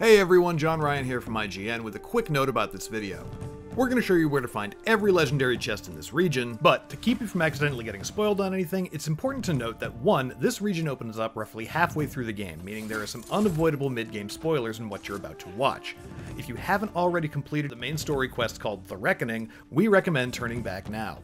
Hey everyone, John Ryan here from IGN with a quick note about this video. We're going to show you where to find every legendary chest in this region, but to keep you from accidentally getting spoiled on anything, it's important to note that 1. This region opens up roughly halfway through the game, meaning there are some unavoidable mid-game spoilers in what you're about to watch. If you haven't already completed the main story quest called The Reckoning, we recommend turning back now.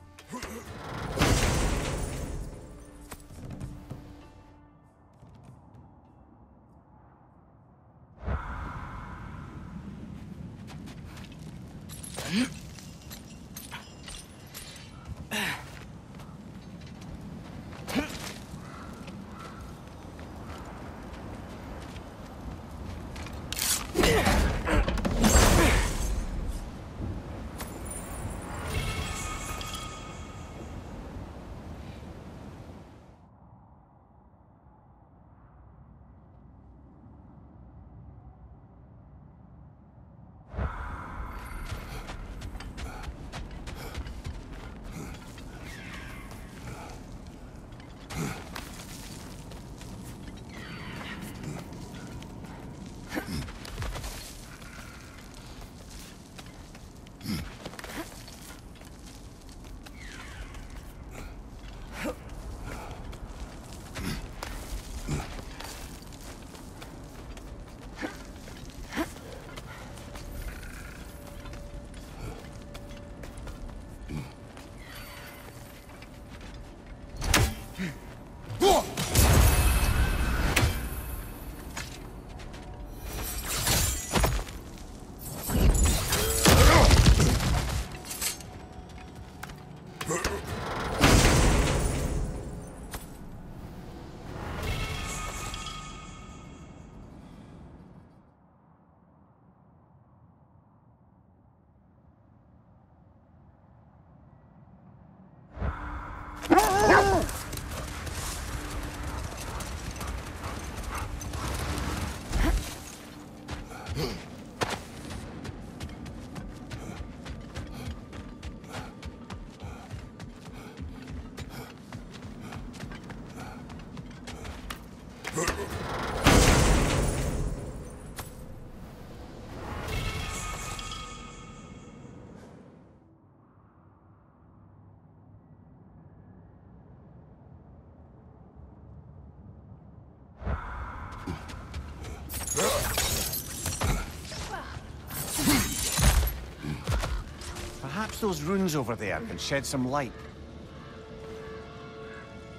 Perhaps those runes over there can shed some light.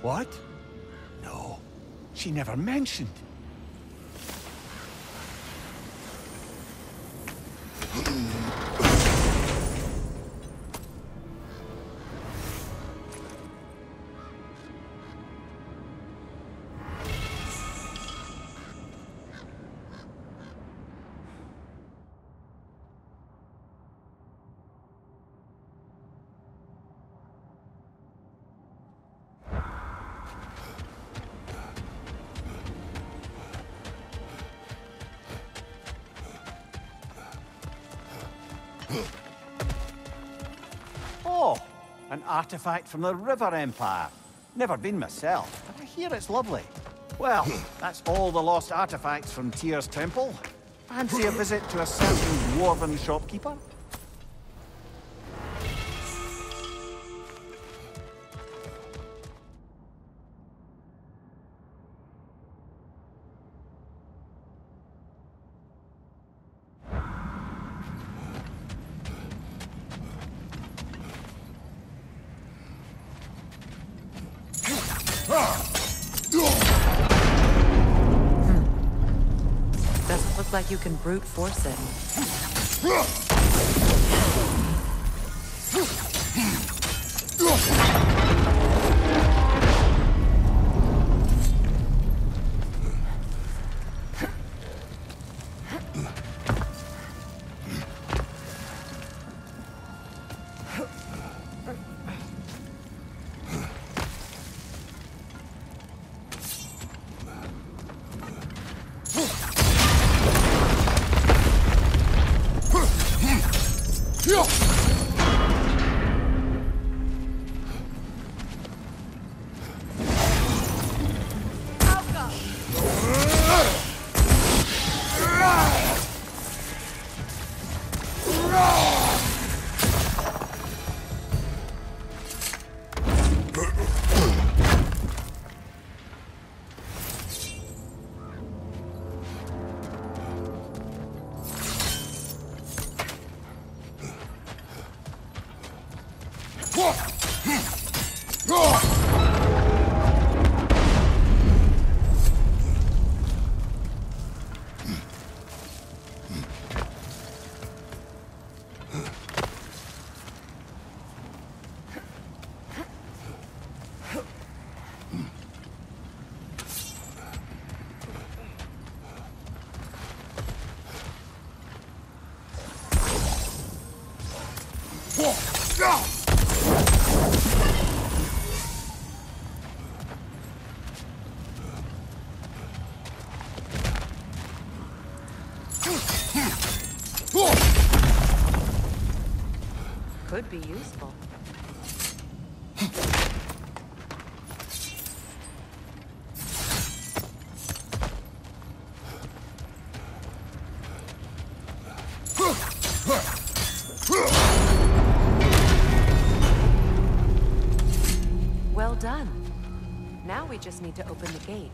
What? No, she never mentioned. Oh, an artifact from the River Empire. Never been myself, but I hear it's lovely. Well, that's all the lost artifacts from Tyr's Temple. Fancy a visit to a certain dwarven shopkeeper? Doesn't look like you can brute force it. could be useful. Well done. Now we just need to open the gate.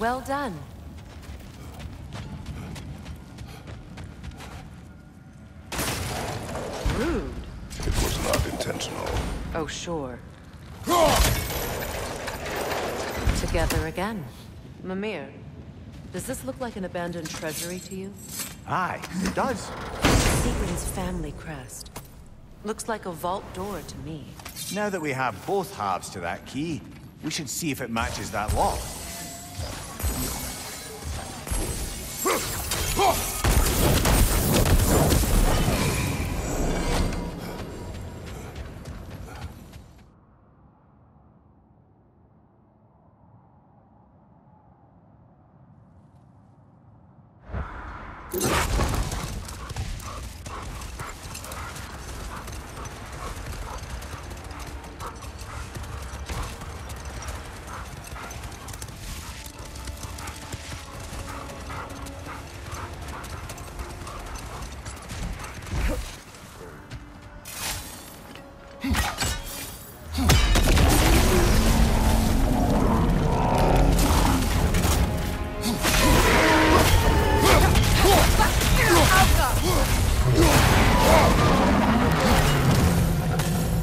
Well done. Rude. It was not intentional. Oh, sure. Together again. Mimir, does this look like an abandoned treasury to you? Aye, it does. Seagram's family crest. Looks like a vault door to me. Now that we have both halves to that key, we should see if it matches that lock.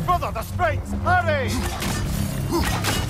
Brother, the springs! Hurry!